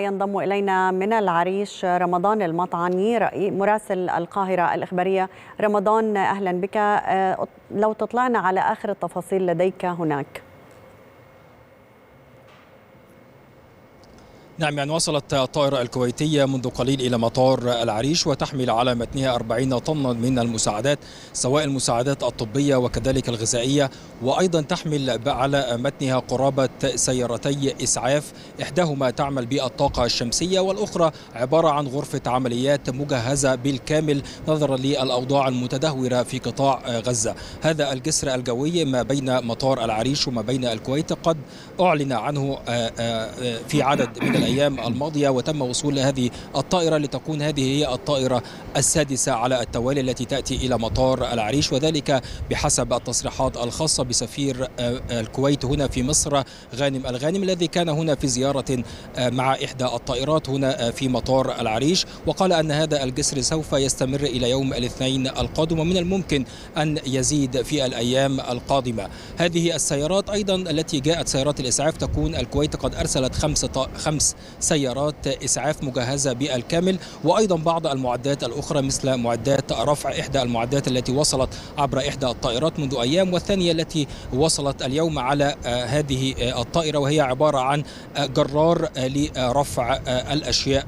ينضم إلينا من العريش رمضان المطعني مراسل القاهرة الإخبارية. رمضان أهلا بك، لو تطلعنا على آخر التفاصيل لديك هناك. نعم، يعني وصلت الطائرة الكويتية منذ قليل إلى مطار العريش وتحمل على متنها 40 طنا من المساعدات، سواء المساعدات الطبية وكذلك الغذائية، وأيضا تحمل على متنها قرابة سيارتي إسعاف، إحداهما تعمل بالطاقة الشمسية والأخرى عبارة عن غرفة عمليات مجهزة بالكامل نظرا للأوضاع المتدهورة في قطاع غزة. هذا الجسر الجوي ما بين مطار العريش وما بين الكويت قد أعلن عنه في عدد من الأيام الماضية، وتم وصول هذه الطائرة لتكون هذه هي الطائرة السادسة على التوالي التي تأتي إلى مطار العريش، وذلك بحسب التصريحات الخاصة بسفير الكويت هنا في مصر غانم الغانم، الذي كان هنا في زيارة مع إحدى الطائرات هنا في مطار العريش، وقال أن هذا الجسر سوف يستمر إلى يوم الاثنين القادم ومن الممكن أن يزيد في الأيام القادمة. هذه السيارات أيضا التي جاءت سيارات الإسعاف، تكون الكويت قد أرسلت خمس سيارات إسعاف مجهزة بالكامل، وأيضا بعض المعدات الأخرى مثل معدات رفع، إحدى المعدات التي وصلت عبر إحدى الطائرات منذ أيام والثانية التي وصلت اليوم على هذه الطائرة، وهي عبارة عن جرار لرفع الأشياء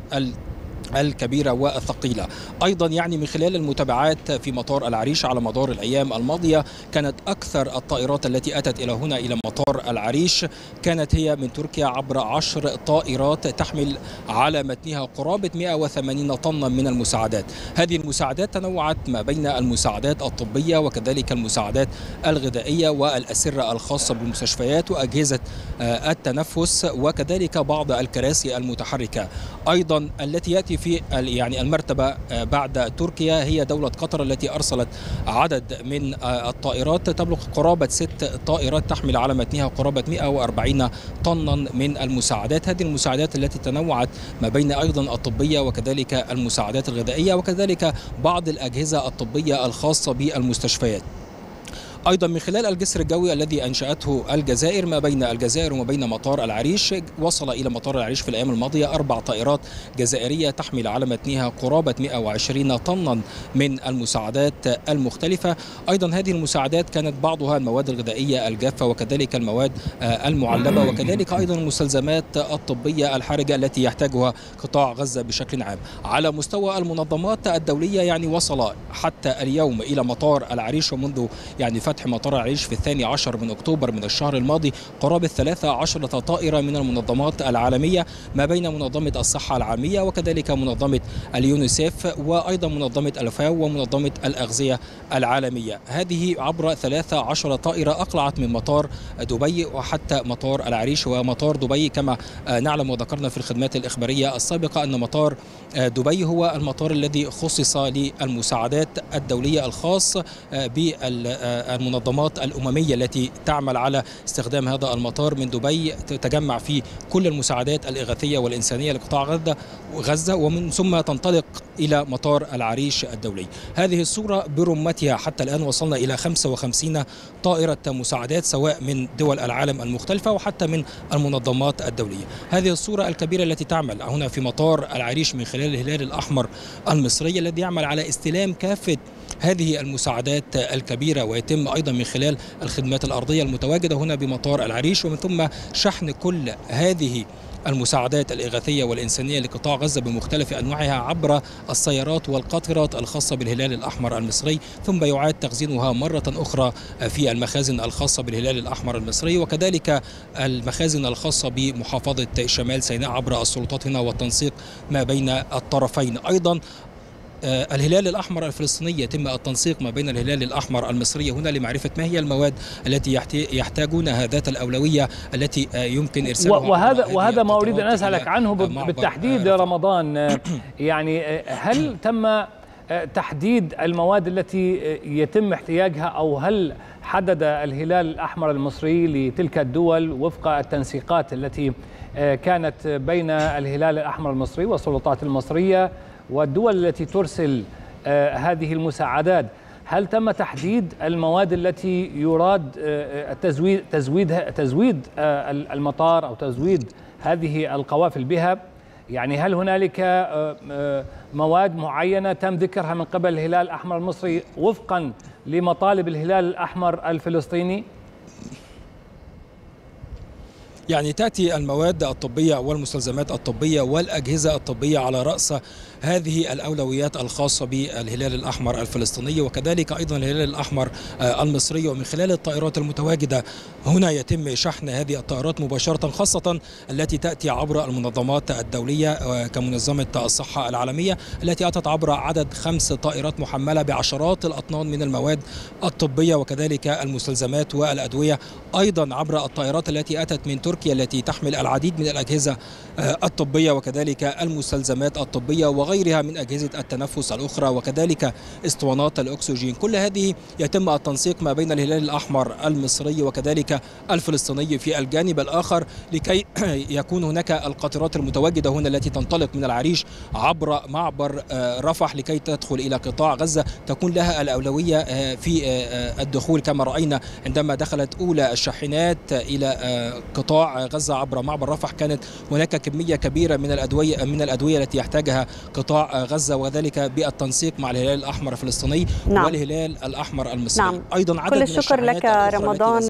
الكبيرة والثقيلة. أيضا يعني من خلال المتابعات في مطار العريش على مدار الأيام الماضية، كانت أكثر الطائرات التي أتت إلى هنا إلى مطار العريش كانت هي من تركيا عبر 10 طائرات تحمل على متنها قرابة 180 طنا من المساعدات. هذه المساعدات تنوعت ما بين المساعدات الطبية وكذلك المساعدات الغذائية والأسرة الخاصة بالمستشفيات وأجهزة التنفس وكذلك بعض الكراسي المتحركة. أيضا التي يأتي في المرتبة بعد تركيا هي دولة قطر التي أرسلت عدد من الطائرات تبلغ قرابة 6 طائرات تحمل على متنها قرابة 140 طنا من المساعدات. هذه المساعدات التي تنوعت ما بين أيضا الطبية وكذلك المساعدات الغذائية وكذلك بعض الأجهزة الطبية الخاصة بالمستشفيات. أيضا من خلال الجسر الجوي الذي أنشأته الجزائر ما بين الجزائر وما بين مطار العريش، وصل إلى مطار العريش في الأيام الماضية 4 طائرات جزائرية تحمل على متنها قرابة 120 طنا من المساعدات المختلفة. أيضا هذه المساعدات كانت بعضها المواد الغذائية الجافة وكذلك المواد المعلبة وكذلك أيضا المستلزمات الطبية الحرجة التي يحتاجها قطاع غزة بشكل عام. على مستوى المنظمات الدولية وصل حتى اليوم إلى مطار العريش ومنذ فتح مطار العريش في 12 من أكتوبر من الشهر الماضي قرابة 13 طائرة من المنظمات العالمية ما بين منظمة الصحة العالمية وكذلك منظمة اليونيسيف وأيضا منظمة الفاو ومنظمة الأغذية العالمية. هذه عبر 13 طائرة أقلعت من مطار دبي وحتى مطار العريش ومطار دبي. كما نعلم وذكرنا في الخدمات الإخبارية السابقة أن مطار دبي هو المطار الذي خصص للمساعدات الدولية الخاص بالمنظمات الأممية التي تعمل على استخدام هذا المطار من دبي، تتجمع فيه كل المساعدات الإغاثية والإنسانية لقطاع غزة ومن ثم تنطلق إلى مطار العريش الدولي. هذه الصورة برمتها حتى الآن وصلنا إلى 55 طائرة مساعدات سواء من دول العالم المختلفة وحتى من المنظمات الدولية. هذه الصورة الكبيرة التي تعمل هنا في مطار العريش من خلال الهلال الأحمر المصري الذي يعمل على استلام كافة هذه المساعدات الكبيرة، ويتم أيضا من خلال الخدمات الأرضية المتواجدة هنا بمطار العريش ومن ثم شحن كل هذه المساعدات الإغاثية والإنسانية لقطاع غزة بمختلف أنواعها عبر السيارات والقطارات الخاصة بالهلال الأحمر المصري، ثم يعاد تخزينها مرة أخرى في المخازن الخاصة بالهلال الأحمر المصري وكذلك المخازن الخاصة بمحافظة شمال سيناء عبر السلطات هنا والتنسيق ما بين الطرفين. أيضا الهلال الأحمر الفلسطيني يتم التنسيق ما بين الهلال الأحمر المصري هنا لمعرفة ما هي المواد التي يحتاجونها ذات الأولوية التي يمكن إرسالها. وهذا ما أريد أن أسألك عنه بالتحديد رمضان. هل تم تحديد المواد التي يتم احتياجها أو هل حدد الهلال الأحمر المصري لتلك الدول وفق التنسيقات التي كانت بين الهلال الأحمر المصري والسلطات المصرية والدول التي ترسل هذه المساعدات؟ هل تم تحديد المواد التي يراد تزويد المطار أو تزويد هذه القوافل بها؟ يعني هل هنالك مواد معينة تم ذكرها من قبل الهلال الأحمر المصري وفقا لمطالب الهلال الأحمر الفلسطيني؟ يعني تأتي المواد الطبية والمستلزمات الطبية والأجهزة الطبية على رأس هذه الأولويات الخاصة بالهلال الأحمر الفلسطيني، وكذلك أيضا الهلال الأحمر المصري. ومن خلال الطائرات المتواجدة هنا يتم شحن هذه الطائرات مباشرة، خاصة التي تأتي عبر المنظمات الدولية كمنظمة الصحة العالمية التي أتت عبر عدد 5 طائرات محملة بعشرات الأطنان من المواد الطبية وكذلك المستلزمات والأدوية، أيضا عبر الطائرات التي أتت من تركيا التي تحمل العديد من الأجهزة الطبية وكذلك المستلزمات الطبية وغيرها من أجهزة التنفس الأخرى وكذلك اسطوانات الأكسجين. كل هذه يتم التنسيق ما بين الهلال الأحمر المصري وكذلك الفلسطيني. في الجانب الآخر لكي يكون هناك القطارات المتواجدة هنا التي تنطلق من العريش عبر معبر رفح لكي تدخل إلى قطاع غزة، تكون لها الأولوية في الدخول كما رأينا عندما دخلت أولى الشاحنات إلى قطاع غزة عبر معبر رفح. كانت هناك كمية كبيرة من الأدوية التي يحتاجها قطاع غزة، وذلك بالتنسيق مع الهلال الأحمر الفلسطيني والهلال الأحمر المصري. أيضا عدد من الشحنات. كل الشكر لك رمضان.